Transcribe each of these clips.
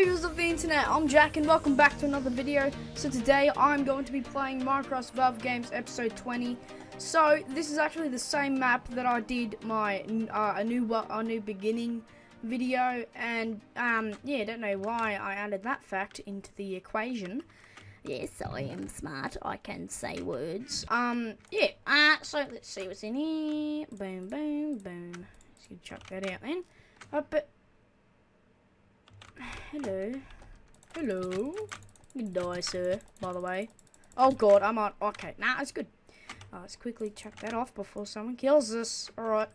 Hi users of the internet, I'm Jack and welcome back to another video. So today I'm going to be playing Minecraft Survival Games episode 20. So this is actually the same map that I did my a new beginning video, and yeah, don't know why I added that fact into the equation. Yes, I am smart. I can say words. Yeah. So let's see what's in here. Boom, boom, boom. Just gonna chuck that out then. But hello. Hello. You can die, sir, by the way. Oh, God, I'm on. Okay, nah, it's good. Let's quickly chuck that off before someone kills us. Alright.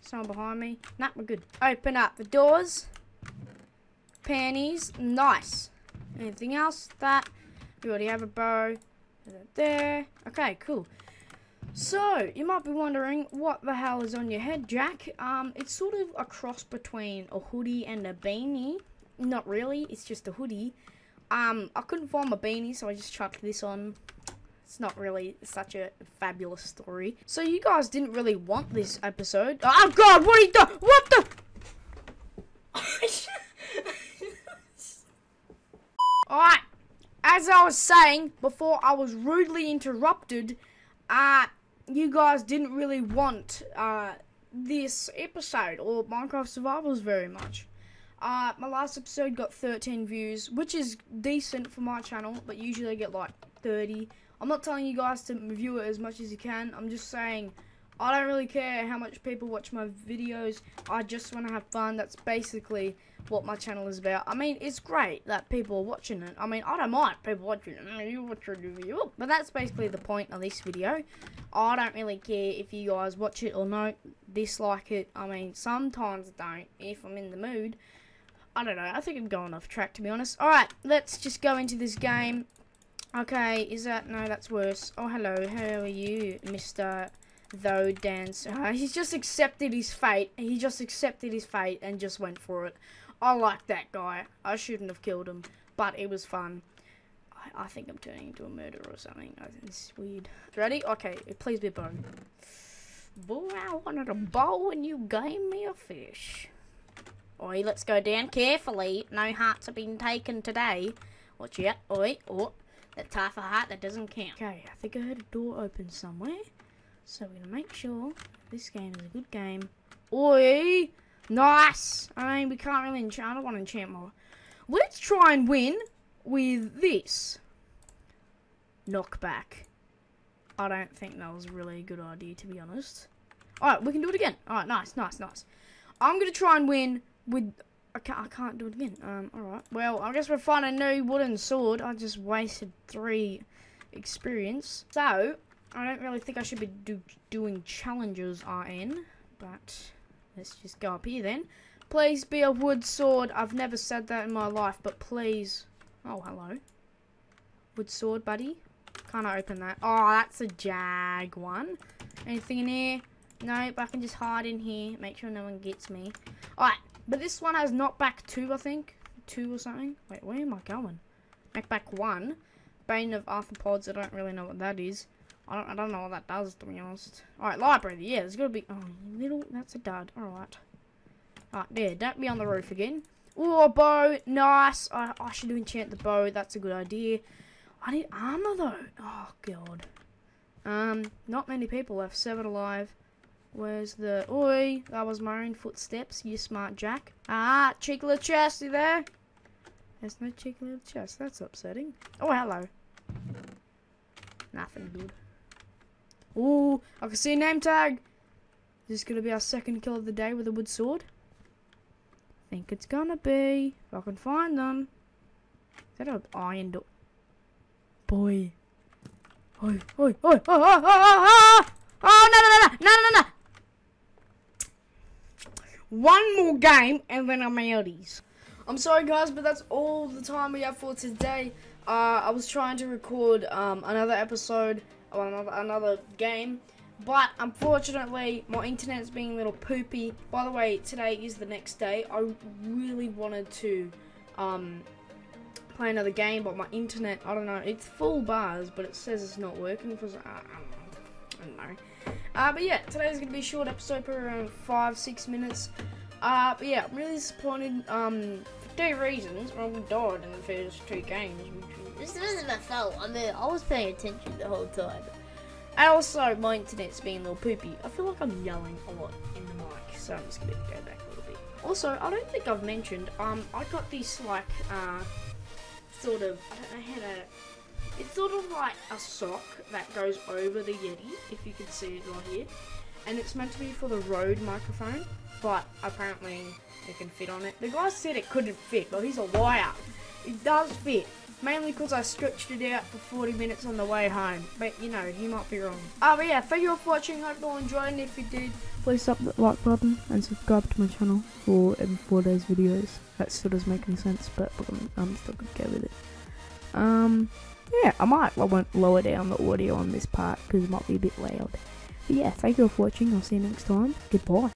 Someone behind me. Nah, we're good. Open up the doors. Panties. Nice. Anything else? That. We already have a bow. There. Okay, cool. So, you might be wondering, what the hell is on your head, Jack? It's sort of a cross between a hoodie and a beanie. Not really, it's just a hoodie. I couldn't find my beanie, so I just chucked this on. It's not really such a fabulous story. So you guys didn't really want this episode. Oh God, what are you doing? What the? Alright, as I was saying before I was rudely interrupted, you guys didn't really want this episode or Minecraft Survivals very much. My last episode got 13 views, which is decent for my channel, but usually I get like 30. I'm not telling you guys to view it as much as you can. I'm just saying I don't really care how much people watch my videos. I just want to have fun. That's basically what my channel is about. I mean, it's great that people are watching it. I mean, I don't mind people watching it. You watch your video. But that's basically the point of this video. I don't really care if you guys watch it or not, dislike it. I mean, sometimes I don't, if I'm in the mood. I don't know, I think I'm going off track, to be honest. Alright, let's just go into this game. Okay, is that... No, that's worse. Oh, hello, how are you, Mr. Though Dance? He's just accepted his fate. He just accepted his fate and just went for it. I like that guy. I shouldn't have killed him, but it was fun. I think I'm turning into a murderer or something. This is weird. Ready? Okay, please be a bow. Boy, I wanted a bow and you gave me a fish. Oi, let's go down carefully. No hearts have been taken today. Watch out. Oi, oh, that's half a heart. That doesn't count. Okay, I think I heard a door open somewhere. So we're going to make sure this game is a good game. Oi, nice. I mean, we can't really enchant. I don't want to enchant more. Let's try and win with this. Knockback. I don't think that was really a good idea, to be honest. Alright, we can do it again. Alright, nice, nice, nice. I'm going to try and win with... I can't do it again. Alright. Well, I guess we'll find a new wooden sword. I just wasted 3 experience. So, I don't really think I should be doing challenges RN. But, let's just go up here then. Please be a wood sword. I've never said that in my life, but please. Oh, hello. Wood sword, buddy. Can't I open that? Oh, that's a jag one. Anything in here? No, but I can just hide in here. Make sure no one gets me. Alright, but this one has knockback 2, I think. 2 or something. Wait, where am I going? Knockback 1. Bane of arthropods. I don't really know what that is. I don't know what that does, to be honest. Alright, library. Yeah, there's got to be... Oh, little... That's a dud. Alright. Alright, there. Yeah, don't be on the roof again. Oh, bow. Nice. I should enchant the bow. That's a good idea. I need armor, though. Oh, God. Not many people left. 7 alive. Where's the... Oi, that was my own footsteps, you smart Jack. Ah, cheeky little chest, you there? There's no cheeky little chest, that's upsetting. Oh, hello. Nothing good. Ooh, I can see a name tag. Is this going to be our second kill of the day with a wood sword? I think it's going to be. If I can find them. Is that an iron door? Boy. Oi, oi, oi, oi, oi, oi, oi! Oh, no, no, no, no, no, no, no! One more game and then I'm outies. I'm sorry guys, but that's all the time we have for today. I was trying to record another episode or another game, but unfortunately my internet's being a little poopy. By the way, today is the next day. I really wanted to play another game, but my internet, I don't know, it's full bars, but it says it's not working for I don't know. But yeah, today's going to be a short episode, probably around 5-6 minutes. But yeah, I'm really disappointed. 2 reasons I died in the first 2 games. This isn't my fault. I mean, I was paying attention the whole time. And also, my internet's being a little poopy. I feel like I'm yelling a lot in the mic, so I'm just going to go back a little bit. Also, I don't think I've mentioned, I got this, like, sort of, I don't know how to... It's sort of like a sock that goes over the Yeti, if you can see it right here. And it's meant to be for the Rode microphone, but apparently it can fit on it. The guy said it couldn't fit, but he's a liar. It does fit, mainly because I stretched it out for 40 minutes on the way home. But, you know, he might be wrong. But yeah, thank you all for watching. Hope you all enjoyed, and if you did, please tap that like button and subscribe to my channel for every 4 days videos. That sort of making sense, but I'm still going to go with it. Yeah, I won't lower down the audio on this part because it might be a bit loud. But yeah, thank you all for watching. I'll see you next time. Goodbye.